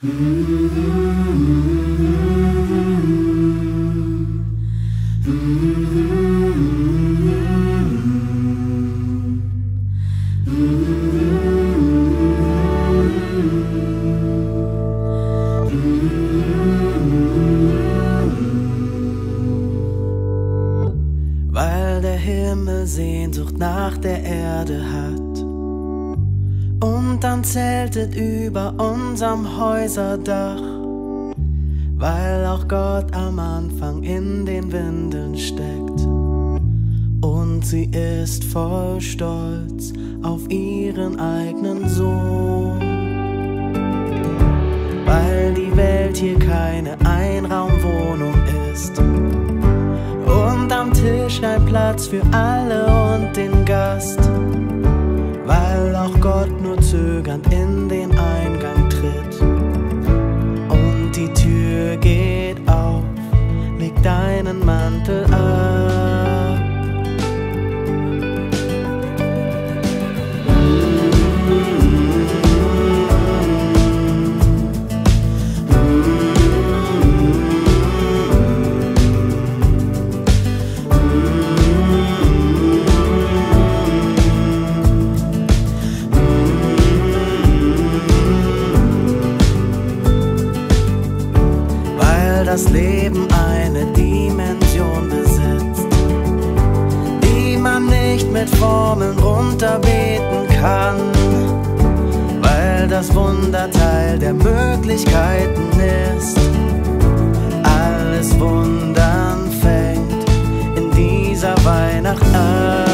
Weil der Himmel Sehnsucht nach der Erde hat und dann zeltet über unserem Häuserdach, weil auch Gott am Anfang in den Windeln steckt und sie ist voll Stolz auf ihren eigenen Sohn. Weil die Welt hier keine Einraumwohnung ist und am Tisch ein Platz für alle und den Gast, weil auch Gott nur zögernd in den Eingang tritt und die Tür geht auf, leg deinen Mantel ab. Das Leben eine Dimension besitzt, die man nicht mit Formeln runterbeten kann, weil das Wunder Teil der Möglichkeiten ist. Alles Wundern fängt in dieser Weihnacht an.